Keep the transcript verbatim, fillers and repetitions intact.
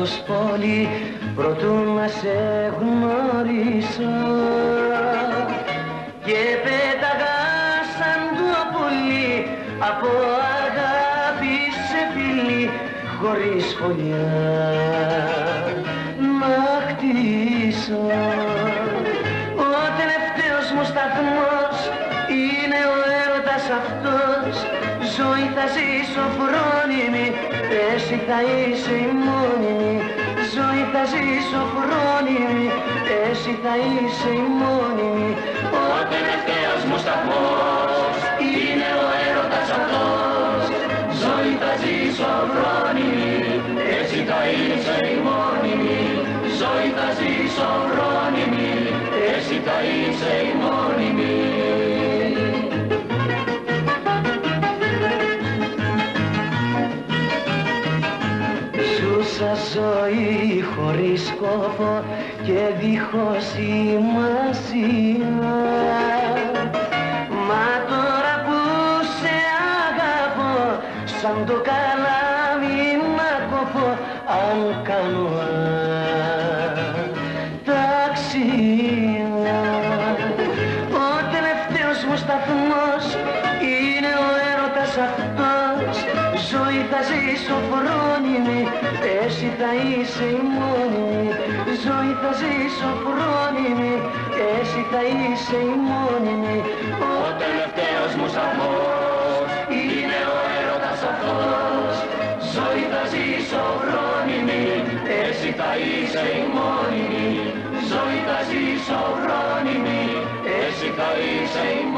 τους πολύ προτού να σε γνωρίσω και πέταγα σαν το πολύ από αγάπη σε φιλή χωρίς φωλιά να χτίσω. Ο τελευταίος μου σταθμός είναι ο έρωτας αυτός. Ζωή θα ζήσω φρόνιμη, εσύ θα είσαι η μόνιμη. Ζωή θα ζήσω φρόνιμη, εσύ θα είσαι η μόνιμη. Ο τελευταίος μου σταθμός είναι ο έρωτας αυτός. Ζωή θα ζήσω φρόνιμη, εσύ θα είσαι η μόνιμη. Ζωή θα ζήσω φρόνιμη, εσύ θα είσαι η μόνιμη. Ζούσα ζωή χωρίς σκοπό και δίχως σημασία. Μα τώρα που σε αγαπώ, σαν το καλάμι να κοπώ, αν κάνω ταξίδια. Ο τελευταίος μου σταθμός είναι ο έρωτας αυτός. Ζωή θα ζήσω φρόνιμη, εσύ θα είσαι η μόνιμη. Ζωή θα ζήσω φρόνιμη, εσύ θα είσαι η μόνιμη. Ο τελευταίος μου σταθμός είναι ο έρωτας αυτός. Ζωή θα ζήσω φρόνιμη, εσύ θα είσαι η μόνιμη. Ζωή θα ζήσω φρόνιμη, εσύ θα είσαι η μόνιμη.